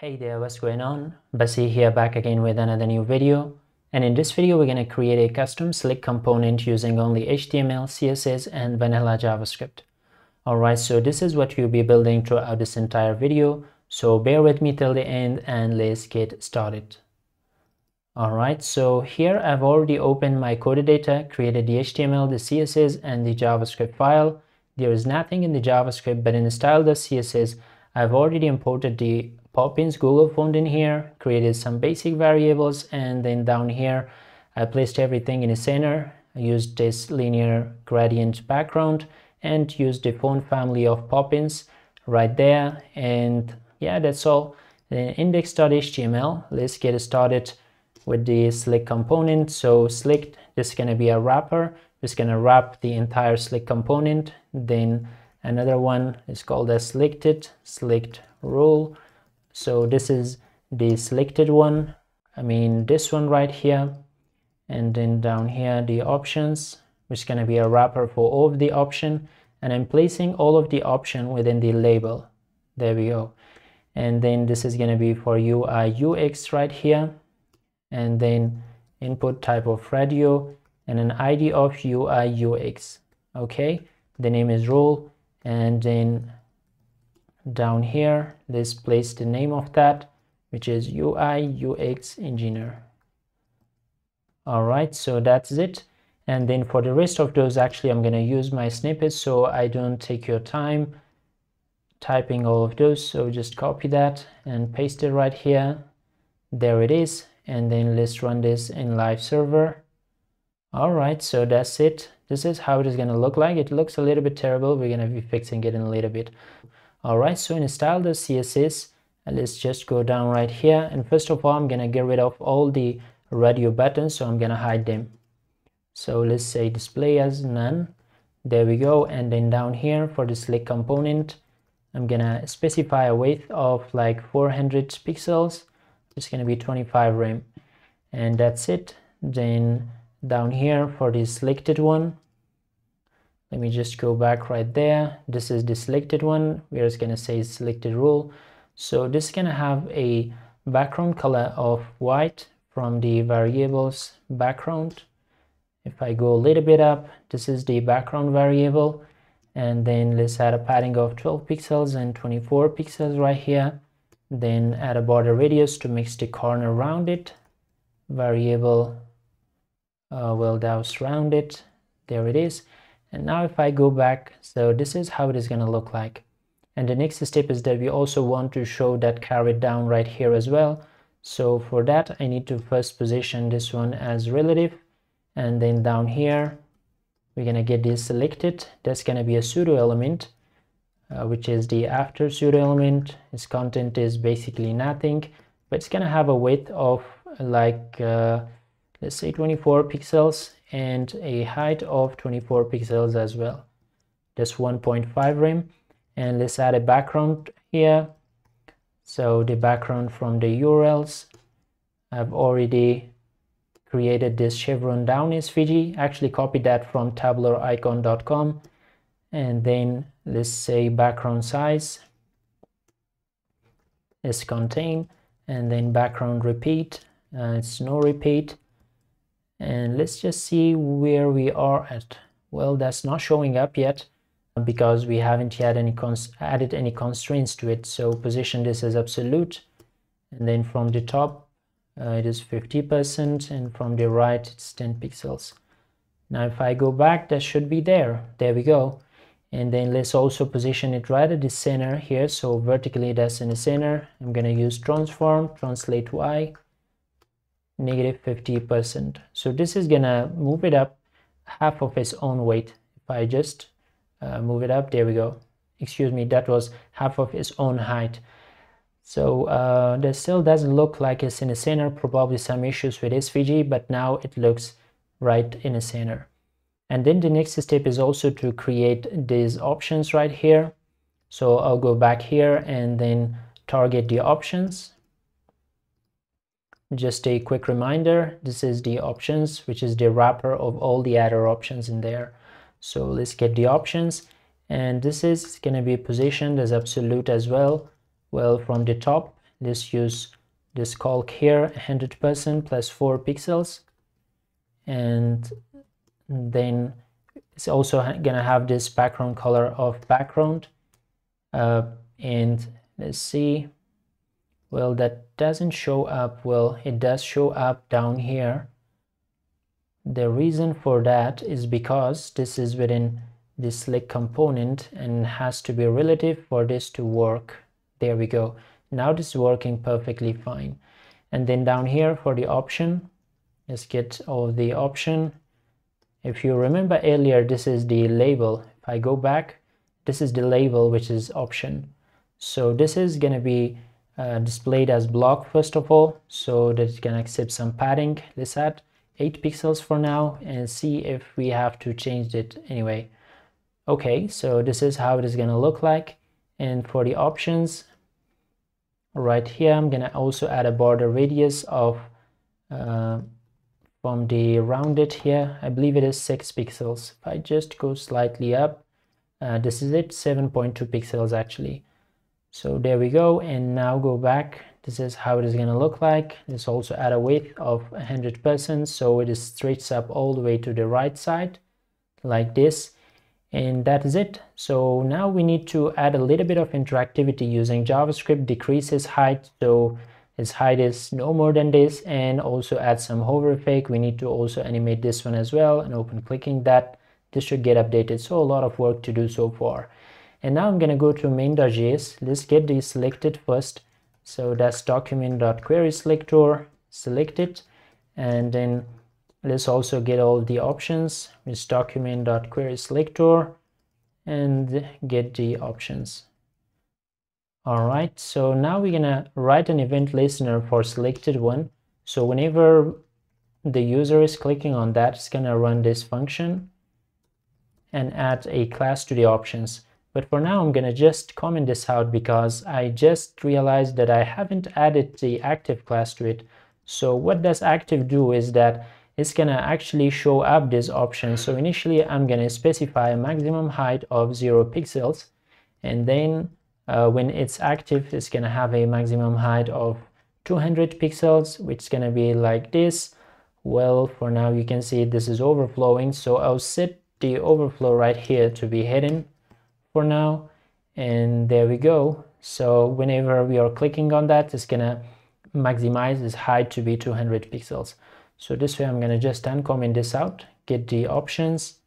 Hey there, what's going on? Bezier here, back again with another new video. And in this video, we're going to create a custom slick component using only HTML, CSS, and vanilla JavaScript. Alright, so this is what you'll be building throughout this entire video. So bear with me till the end and let's get started. Alright, so here I've already opened my code data, created the HTML, the CSS, and the JavaScript file. There is nothing in the JavaScript, but in style.css, I've already imported the Poppins Google font in here, created some basic variables, and then down here I placed everything in the center. I used this linear gradient background and used the font family of Poppins right there, and yeah, that's all. Then index.html, let's get started with the slick component. So slick, this is going to be a wrapper, it's going to wrap the entire slick component. Then another one is called a slicked rule. So this is the selected one, this one right here, and then down here the options, which is going to be a wrapper for all of the option, and I'm placing all of the option within the label. There we go. And then this is going to be for UI/UX right here, and then input type of radio and an ID of UI/UX. Okay, the name is rule, and then down here let's place the name of that, which is UI/UX engineer. All right, so that's it. And then for the rest of those, actually I'm going to use my snippets so I don't take your time typing all of those. So just copy that and paste it right here. There it is. And then let's run this in live server. All right, so that's it. This is how it is going to look like. It looks a little bit terrible. We're going to be fixing it in a little bit. Alright, so in style.css, let's just go down right here, and first of all I'm gonna get rid of all the radio buttons, so I'm gonna hide them. So let's say display as none. There we go. And then down here for the slick component, I'm gonna specify a width of like 400 pixels. It's gonna be 25 rem, and that's it. Then down here for the selected one, let me just go back right there. This is the selected one. We're just going to say selected rule. So this is going to have a background color of white from the variables background. If I go a little bit up, this is the background variable. And then let's add a padding of 12 pixels and 24 pixels right here. Then add a border radius to make the corner rounded. Variable, well, that was rounded. There it is. And now if I go back, so this is how it is going to look like. And the next step is that we also want to show that carrot down right here as well. So for that, I need to first position this one as relative. And then down here, we're going to get this selected. That's going to be a pseudo element, which is the after pseudo element. Its content is basically nothing, but it's going to have a width of like, let's say 24 pixels. And a height of 24 pixels as well. Just 1.5 rem. And let's add a background here. So the background from the URLs. I've already created this chevron down SVG. Actually copied that from tablericon.com. And then let's say background size is contain. And then background repeat. It's no repeat. And let's just see where we are at. Well, that's not showing up yet because we haven't yet added any constraints to it. So position this as absolute, and then from the top it is 50%, and from the right it's 10 pixels. Now if I go back, that should be there. There we go. And then let's also position it right at the center here. So vertically, that's in the center. I'm going to use transform, translate Y, -50%. So this is gonna move it up half of its own weight. If I just move it up, there we go. Excuse me, that was half of its own height. So that still doesn't look like it's in the center, probably some issues with SVG, but now it looks right in the center. And then the next step is also to create these options right here. So I'll go back here and then target the options. Just a quick reminder, this is the options, which is the wrapper of all the other options in there. So let's get the options, and this is going to be positioned as absolute as well. Well, from the top Let's use this calc here, 100% plus 4 pixels. And then it's also gonna have this background color of background. And let's see. Well, that doesn't show up. Well, it does show up down here. The reason for that is because this is within the slick component and has to be relative for this to work. There we go. Now this is working perfectly fine. And then down here for the option, let's get all the option. If you remember earlier, this is the label. If I go back, this is the label, which is option. So this is going to be displayed as block first of all, so that it can accept some padding. Let's add 8 pixels for now and see if we have to change it anyway. Okay, so this is how it is going to look like. And for the options right here, I'm going to also add a border radius of from the rounded here, I believe it is 6 pixels. If I just go slightly up, this is it, 7.2 pixels actually. So there we go. And now go back. This is how it is going to look like. Let's also add a width of 100%, so it is stretched up all the way to the right side like this. And that is it. So now we need to add a little bit of interactivity using JavaScript, decrease its height. So its height is no more than this, and also add some hover effect. We need to also animate this one as well and open clicking that. This should get updated. So a lot of work to do so far. And now I'm going to go to main.js. Let's get these selected first. So that's document.querySelector, select it. And then let's also get all the options. It's document.querySelector and get the options. All right, so now we're gonna write an event listener for selected one. So whenever the user is clicking on that, it's gonna run this function and add a class to the options. But for now, I'm gonna just comment this out because I just realized that I haven't added the active class to it. So what does active do is that it's gonna actually show up this option. So initially, I'm gonna specify a maximum height of 0 pixels, and then when it's active, it's going to have a maximum height of 200 pixels, which is going to be like this. Well, for now, you can see this is overflowing. So I'll set the overflow right here to be hidden for now. And there we go. So whenever we are clicking on that, it's going to maximize its height to be 200 pixels. So this way, I'm going to just uncomment this out, get the options.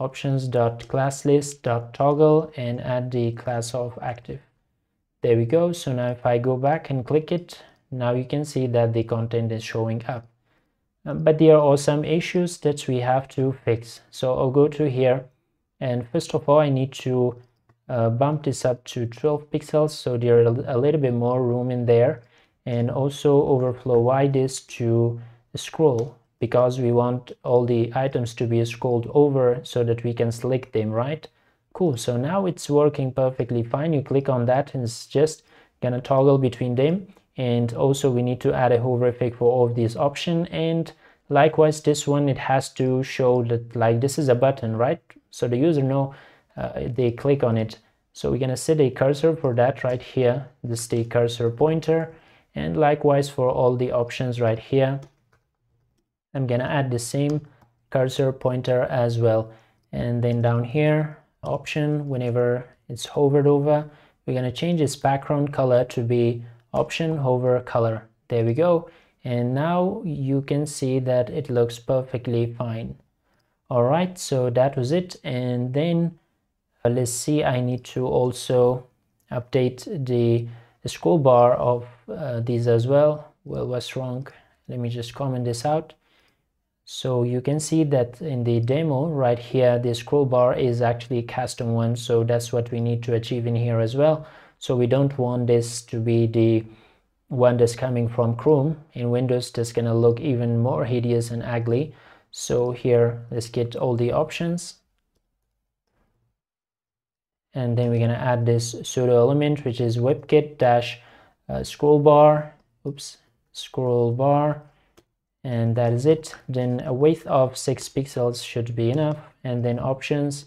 options.classlist.toggle and add the class of active. There we go. So now if I go back and click it, now you can see that the content is showing up. But there are some issues that we have to fix. So I'll go to here, and first of all, I need to bump this up to 12 pixels, so there is a little bit more room in there, and also overflow Y this to scroll, because we want all the items to be scrolled over so that we can select them, right? Cool, so now it's working perfectly fine. You click on that and it's just gonna toggle between them. And also we need to add a hover effect for all of these options. And likewise, this one, it has to show that like this is a button, right? So the user know they click on it. So we're gonna set a cursor for that right here. This is the cursor pointer. And likewise for all the options right here. I'm gonna add the same cursor pointer as well. And then down here, option, whenever it's hovered over, we're gonna change its background color to be option hover color. There we go. And now you can see that it looks perfectly fine. All right, so that was it. And then let's see, I need to also update the scroll bar of these as well. Well, what's wrong? Let me just comment this out. So you can see that in the demo right here, the scroll bar is actually a custom one. So that's what we need to achieve in here as well. So we don't want this to be the one that's coming from Chrome. In Windows, that's going to look even more hideous and ugly. So here, let's get all the options. And then we're going to add this pseudo element, which is webkit dash scroll bar. Oops, scroll bar. And that is it. Then a width of 6 pixels should be enough. And then options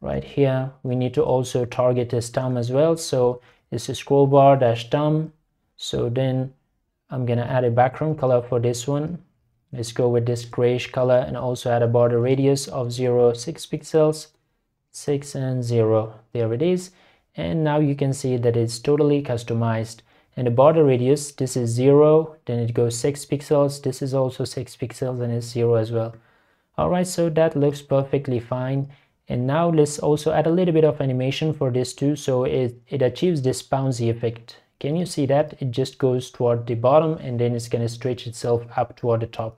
right here, we need to also target this thumb as well. So is scroll bar dash thumb. So then I'm gonna add a background color for this one. Let's go with this grayish color and also add a border radius of 0.6 pixels, 6 and 0. There it is. And now you can see that it's totally customized. And the border radius, this is 0, then it goes 6 pixels, this is also 6 pixels and it's 0 as well. Alright, so that looks perfectly fine. And now let's also add a little bit of animation for this too, so it achieves this bouncy effect. Can you see that? It just goes toward the bottom and then it's gonna stretch itself up toward the top,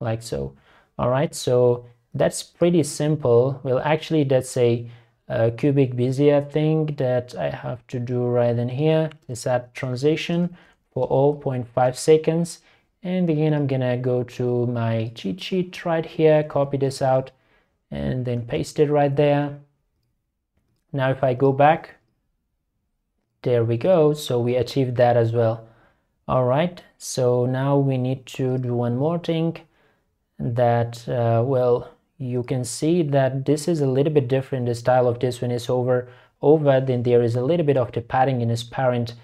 like so. Alright, so that's pretty simple. Well, actually that's a cubic bezier thing that I have to do right in here. Let's add transition for 0.5 seconds. And again, I'm gonna go to my cheat sheet right here, copy this out, and then paste it right there. Now if I go back, there we go. So we achieved that as well. All right, so now we need to do one more thing that, well, you can see that this is a little bit different. The style of this one is over, then there is a little bit of the padding in its parent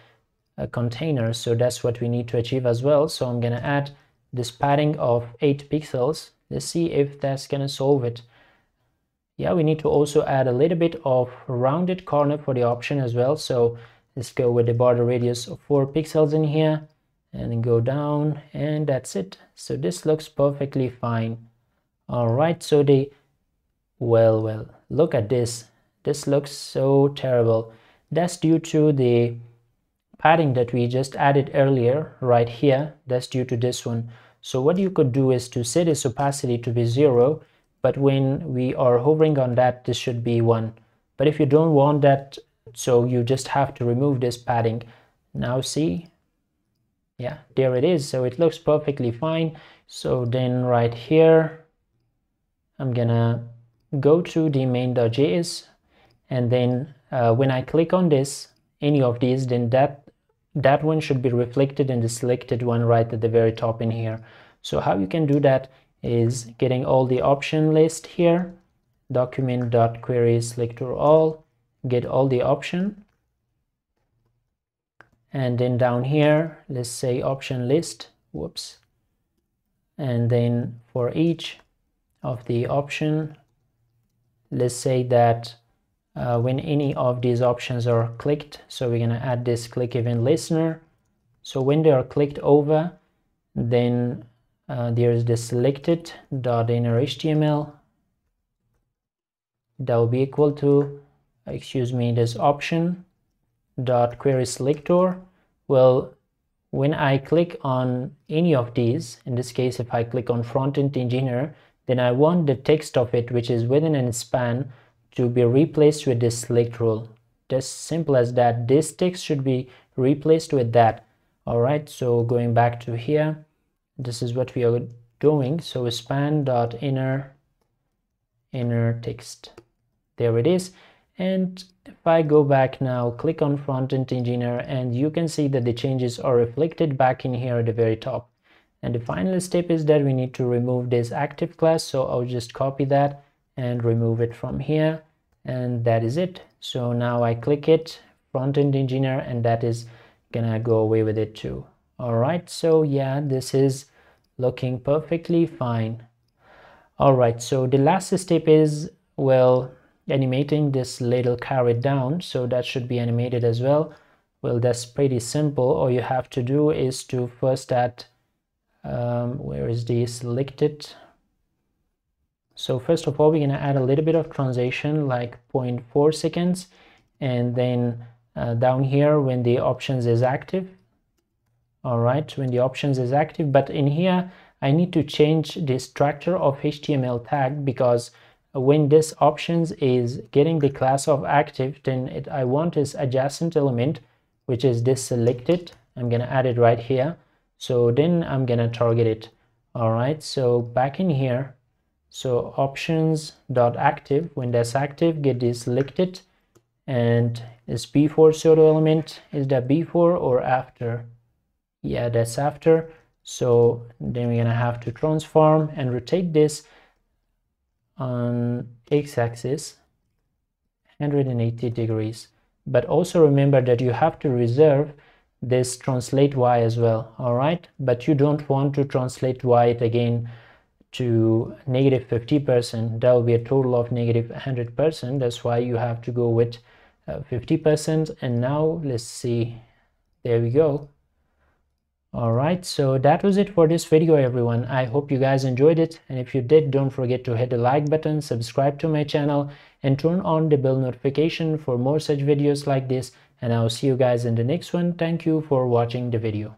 container. So that's what we need to achieve as well. So I'm gonna add this padding of 8 pixels. Let's see if that's gonna solve it. Yeah, we need to also add a little bit of rounded corner for the option as well. So let's go with the border radius of 4 pixels in here and go down, and that's it. So this looks perfectly fine. All right, so well, look at this. This looks so terrible. That's due to the padding that we just added earlier right here. That's due to this one. So what you could do is to set its opacity to be 0, but when we are hovering on that, this should be 1. But if you don't want that, so you just have to remove this padding. Now see, yeah, there it is. So it looks perfectly fine. So then right here, I'm gonna go to the main.js, and then when I click on this, any of these, then that one should be reflected in the selected one right at the very top in here. So how you can do that is getting all the option list here, document.query/selector/all, get all the option, and then down here let's say option list, whoops, and then for each of the option, let's say that when any of these options are clicked, so we're gonna add this click event listener. So when they are clicked over, then there's the selected.innerHTML that will be equal to, this option.querySelector. Well, when I click on any of these, in this case, if I click on Frontend Engineer, then I want the text of it, which is within a span, to be replaced with this select rule. Just simple as that. This text should be replaced with that. All right, so going back to here, this is what we are doing. So span.inner text. There it is. And if I go back now, click on Frontend Engineer, and you can see that the changes are reflected back in here at the very top. And the final step is that we need to remove this active class. So I'll just copy that and remove it from here. And that is it. So now I click it, Frontend Engineer, and that is gonna go away with it too. All right, so yeah, this is looking perfectly fine. All right, so the last step is, well, animating this little carrot down. So that should be animated as well. Well, that's pretty simple. All you have to do is to first add where is the selected? So first of all, we're gonna add a little bit of transition, like 0.4 seconds, and then down here when the options is active. All right, when the options is active, but in here I need to change the structure of HTML tag, because when this options is getting the class of active, then I want this adjacent element, which is this selected. I'm gonna add it right here. So then I'm gonna target it. All right, so back in here, so options.active, when that's active, get this selected, and is before pseudo element, is that before or after? Yeah, that's after. So then we're gonna have to transform and rotate this on x-axis 180 degrees. But also remember that you have to reserve this translate y as well, all right? But you don't want to translate y again to negative 50%. That will be a total of negative 100%. That's why you have to go with 50%. And now let's see, there we go. All right, so that was it for this video, everyone. I hope you guys enjoyed it, and if you did, don't forget to hit the like button, subscribe to my channel, and turn on the bell notification for more such videos like this, and I'll see you guys in the next one. Thank you for watching the video.